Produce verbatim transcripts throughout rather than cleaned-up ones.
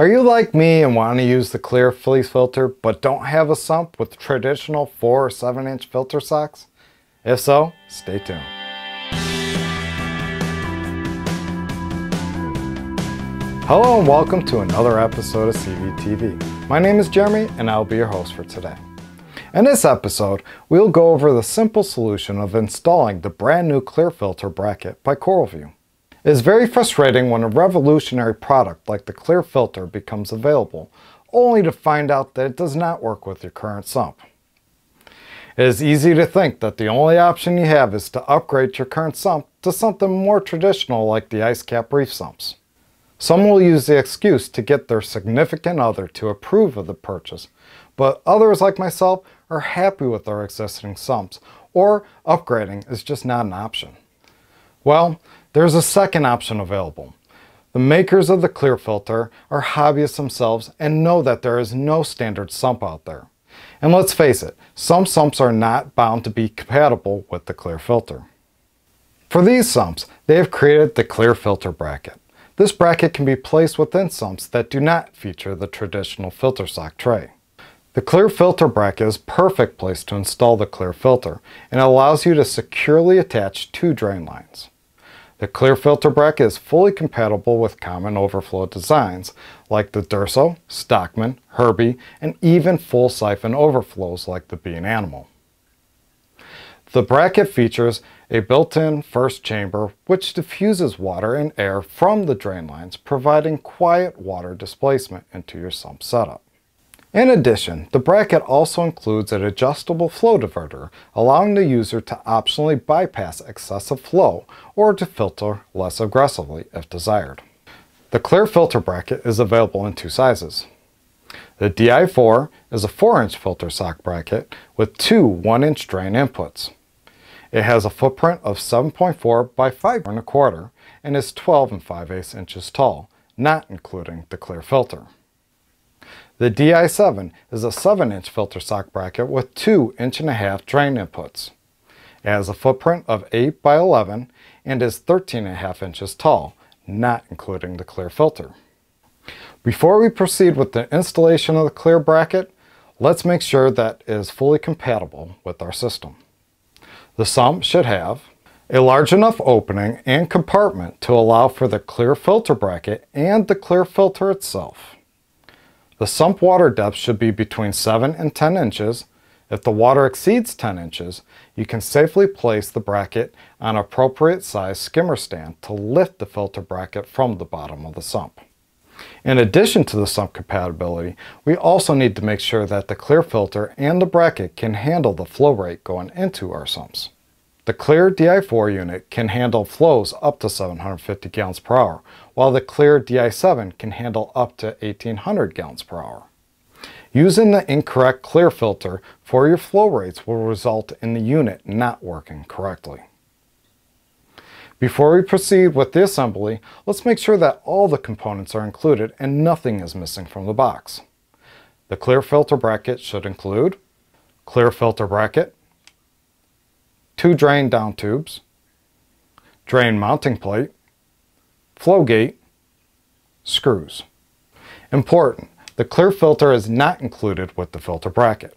Are you like me and want to use the Klir fleece filter but don't have a sump with traditional four or seven inch filter socks? If so, stay tuned. Hello and welcome to another episode of C V T V. My name is Jeremy and I'll be your host for today. In this episode, we'll go over the simple solution of installing the brand new Klir Filter Bracket by CoralVue. It is very frustrating when a revolutionary product like the Klir Filter becomes available, only to find out that it does not work with your current sump. It is easy to think that the only option you have is to upgrade your current sump to something more traditional like the IceCap reef sumps. Some will use the excuse to get their significant other to approve of the purchase, but others like myself are happy with their existing sumps, or upgrading is just not an option. Well, there's a second option available. The makers of the Klir Filter are hobbyists themselves and know that there is no standard sump out there. And let's face it, some sumps are not bound to be compatible with the Klir Filter. For these sumps, they have created the Klir Filter Bracket. This bracket can be placed within sumps that do not feature the traditional filter sock tray. The Klir Filter Bracket is a perfect place to install the Klir Filter and allows you to securely attach two drain lines. The Klir Filter Bracket is fully compatible with common overflow designs like the Durso, Stockman, Herbie, and even full siphon overflows like the Bean Animal. The bracket features a built-in first chamber which diffuses water and air from the drain lines, providing quiet water displacement into your sump setup. In addition, the bracket also includes an adjustable flow diverter, allowing the user to optionally bypass excessive flow or to filter less aggressively if desired. The Klir Filter Bracket is available in two sizes. The D I four is a four inch filter sock bracket with two one inch drain inputs. It has a footprint of seven point four by five and a quarter and is twelve and five eighths inches tall, not including the Klir Filter. The D I seven is a seven inch filter sock bracket with two inch and a half drain inputs. It has a footprint of eight by eleven and is thirteen and a half inches tall, not including the Klir Filter. Before we proceed with the installation of the Klir bracket, let's make sure that it is fully compatible with our system. The sump should have a large enough opening and compartment to allow for the Klir Filter Bracket and the Klir Filter itself. The sump water depth should be between seven and ten inches. If the water exceeds ten inches, you can safely place the bracket on an appropriate size skimmer stand to lift the filter bracket from the bottom of the sump. In addition to the sump compatibility, we also need to make sure that the Klir Filter and the bracket can handle the flow rate going into our sumps. The Klir D I four unit can handle flows up to seven hundred fifty gallons per hour, while the Klir D I seven can handle up to eighteen hundred gallons per hour. Using the incorrect Klir Filter for your flow rates will result in the unit not working correctly. Before we proceed with the assembly, let's make sure that all the components are included and nothing is missing from the box. The Klir Filter Bracket should include Klir Filter Bracket, two drain down tubes, drain mounting plate, flow gate, screws. Important, the Klir Filter is not included with the filter bracket.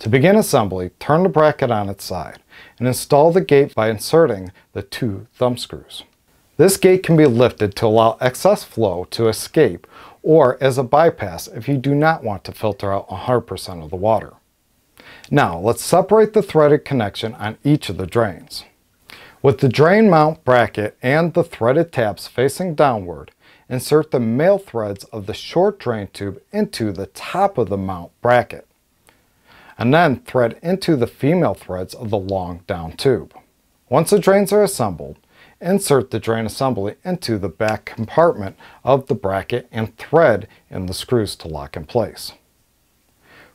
To begin assembly, turn the bracket on its side and install the gate by inserting the two thumb screws. This gate can be lifted to allow excess flow to escape or as a bypass if you do not want to filter out one hundred percent of the water. Now let's separate the threaded connection on each of the drains. With the drain mount bracket and the threaded tabs facing downward, insert the male threads of the short drain tube into the top of the mount bracket, and then thread into the female threads of the long down tube. Once the drains are assembled, insert the drain assembly into the back compartment of the bracket and thread in the screws to lock in place.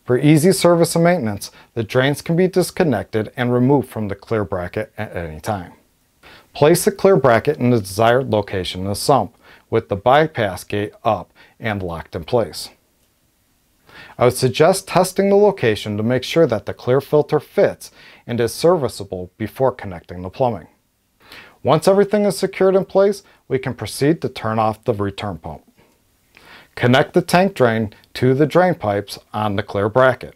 For easy service and maintenance, the drains can be disconnected and removed from the Klir bracket at any time. Place the Klir bracket in the desired location in the sump with the bypass gate up and locked in place. I would suggest testing the location to make sure that the Klir Filter fits and is serviceable before connecting the plumbing. Once everything is secured in place, we can proceed to turn off the return pump. Connect the tank drain to the drain pipes on the Klir bracket.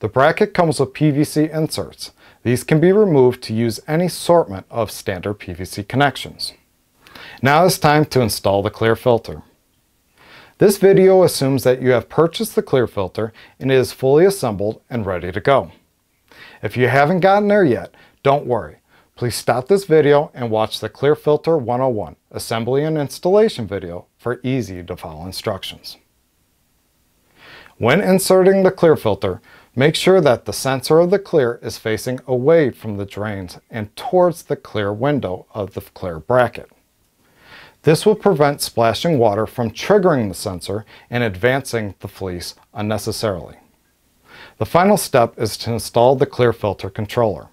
The bracket comes with P V C inserts. These can be removed to use any assortment of standard P V C connections. Now it's time to install the Klir filter. This video assumes that you have purchased the Klir filter and it is fully assembled and ready to go. If you haven't gotten there yet, don't worry. Please stop this video and watch the Klir Filter one oh one assembly and installation video for easy to follow instructions. When inserting the Klir filter, make sure that the sensor of the Klir is facing away from the drains and towards the Klir window of the Klir bracket. This will prevent splashing water from triggering the sensor and advancing the fleece unnecessarily. The final step is to install the Klir filter controller.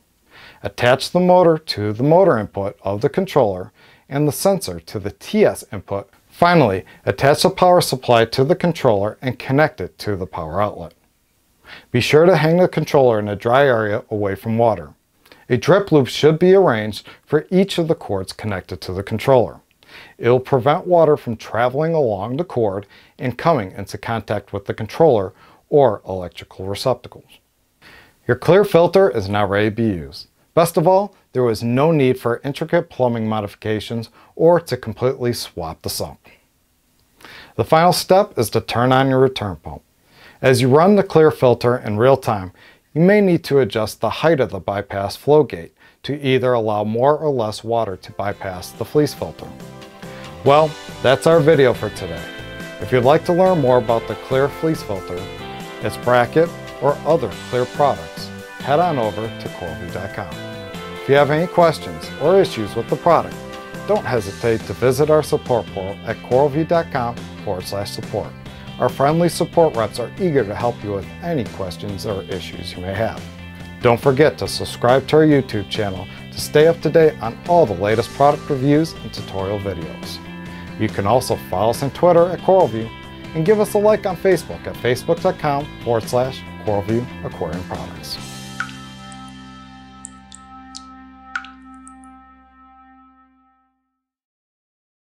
Attach the motor to the motor input of the controller and the sensor to the T S input. Finally, attach the power supply to the controller and connect it to the power outlet. Be sure to hang the controller in a dry area away from water. A drip loop should be arranged for each of the cords connected to the controller. It will prevent water from traveling along the cord and coming into contact with the controller or electrical receptacles. Your Klir filter is now ready to be used. Best of all, there was no need for intricate plumbing modifications or to completely swap the sump. The final step is to turn on your return pump. As you run the Klir filter in real time, you may need to adjust the height of the bypass flow gate to either allow more or less water to bypass the fleece filter. Well, that's our video for today. If you'd like to learn more about the Klir fleece filter, its bracket, or other Klir products, head on over to coral vue dot com. If you have any questions or issues with the product, don't hesitate to visit our support portal at coral vue dot com forward slash support. Our friendly support reps are eager to help you with any questions or issues you may have. Don't forget to subscribe to our YouTube channel to stay up to date on all the latest product reviews and tutorial videos. You can also follow us on Twitter at CoralVue and give us a like on Facebook at facebook dot com forward slash CoralVue Aquarium Products.